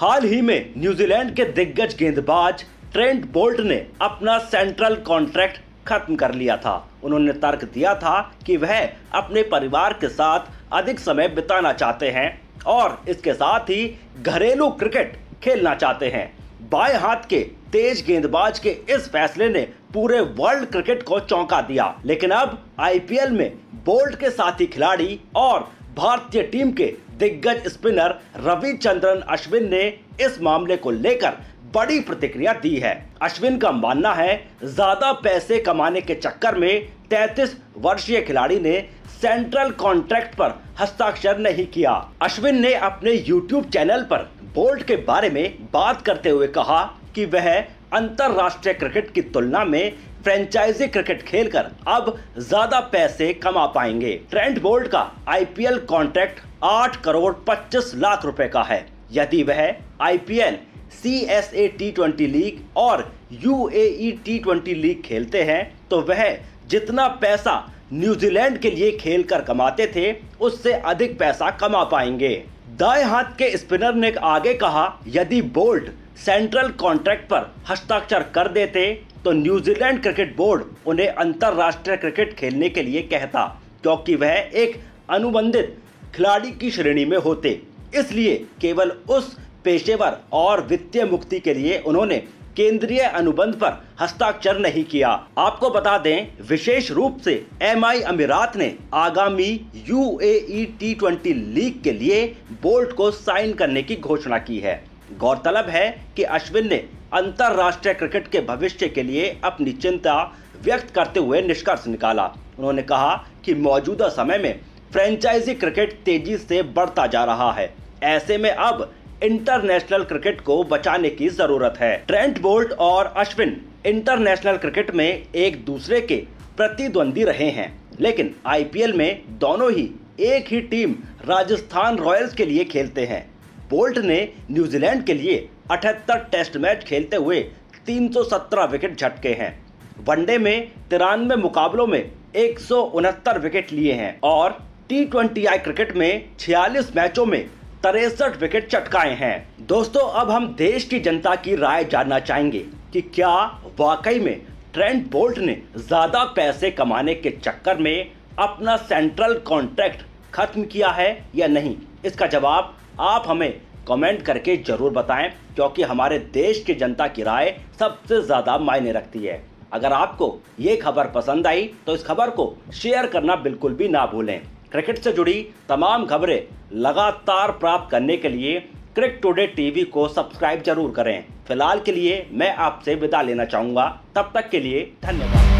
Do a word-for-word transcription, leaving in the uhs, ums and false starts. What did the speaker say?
हाल ही में न्यूजीलैंड के दिग्गज गेंदबाज ट्रेंट बोल्ट ने अपना सेंट्रल कॉन्ट्रैक्ट खत्म कर लिया था। उन्होंने तर्क दिया था कि वह अपने परिवार के साथ अधिक समय बिताना चाहते हैं और इसके साथ ही घरेलू क्रिकेट खेलना चाहते हैं। बाएं हाथ के तेज गेंदबाज के इस फैसले ने पूरे वर्ल्ड क्रिकेट को चौंका दिया, लेकिन अब आईपीएल में बोल्ट के साथी खिलाड़ी और भारतीय टीम के दिग्गज स्पिनर रविचंद्रन अश्विन ने इस मामले को लेकर बड़ी प्रतिक्रिया दी है। अश्विन का मानना है, ज्यादा पैसे कमाने के चक्कर में तैंतीस वर्षीय खिलाड़ी ने सेंट्रल कॉन्ट्रैक्ट पर हस्ताक्षर नहीं किया। अश्विन ने अपने यूट्यूब चैनल पर बोल्ट के बारे में बात करते हुए कहा कि वह अंतरराष्ट्रीय क्रिकेट की तुलना में फ्रेंचाइजी क्रिकेट खेलकर अब ज्यादा पैसे कमा पाएंगे। ट्रेंट बोल्ट का आईपीएल कॉन्ट्रैक्ट आठ करोड़ पच्चीस लाख रुपए का है। यदि वह IPL, CSA T twenty league और यूएई टी ट्वेंटी लीग खेलते हैं तो वह जितना पैसा न्यूजीलैंड के लिए खेलकर कमाते थे उससे अधिक पैसा कमा पाएंगे। दाएं हाथ के स्पिनर ने आगे कहा, यदि बोल्ट सेंट्रल कॉन्ट्रैक्ट पर हस्ताक्षर कर देते तो न्यूजीलैंड क्रिकेट बोर्ड उन्हें अंतरराष्ट्रीय क्रिकेट खेलने के लिए कहता, क्योंकि वह एक अनुबंधित खिलाड़ी की श्रेणी में होते। इसलिए केवल उस पेशेवर और वित्तीय मुक्ति के लिए उन्होंने केंद्रीय अनुबंध पर हस्ताक्षर नहीं किया। आपको बता दें, विशेष रूप से एमआई अमीरात ने आगामी यूएई टी ट्वेंटी लीग के लिए बोल्ट को साइन करने की घोषणा की है। गौरतलब है कि अश्विन ने अंतरराष्ट्रीय क्रिकेट के भविष्य के लिए अपनी चिंता व्यक्त करते हुए निष्कर्ष निकाला। उन्होंने कहा कि मौजूदा समय में फ्रेंचाइजी क्रिकेट तेजी से बढ़ता जा रहा है, ऐसे में अब इंटरनेशनल क्रिकेट को बचाने की जरूरत है। ट्रेंट बोल्ट और अश्विन इंटरनेशनल क्रिकेट में एक दूसरे के प्रतिद्वंदी रहे हैं, लेकिन आईपीएल में दोनों ही एक ही टीम राजस्थान रॉयल्स के लिए खेलते हैं। बोल्ट ने न्यूजीलैंड के लिए अठहत्तर टेस्ट मैच खेलते हुए तीन सौ सत्रह विकेट झटके हैं। वनडे में तिरानवे मुकाबलों में एक सौ उनहत्तर विकेट लिए हैं और टी ट्वेंटी आई क्रिकेट में छियालीस मैचों में तिरसठ विकेट चटकाए हैं। दोस्तों, अब हम देश की जनता की राय जानना चाहेंगे कि क्या वाकई में ट्रेंट बोल्ट ने ज्यादा पैसे कमाने के चक्कर में अपना सेंट्रल कॉन्ट्रैक्ट खत्म किया है या नहीं। इसका जवाब आप हमें कमेंट करके जरूर बताएं, क्योंकि हमारे देश की जनता की राय सबसे ज्यादा मायने रखती है। अगर आपको ये खबर पसंद आई तो इस खबर को शेयर करना बिल्कुल भी ना भूलें। क्रिकेट से जुड़ी तमाम खबरें लगातार प्राप्त करने के लिए क्रिकटुडे टीवी को सब्सक्राइब जरूर करें। फिलहाल के लिए मैं आपसे विदा लेना चाहूँगा। तब तक के लिए धन्यवाद।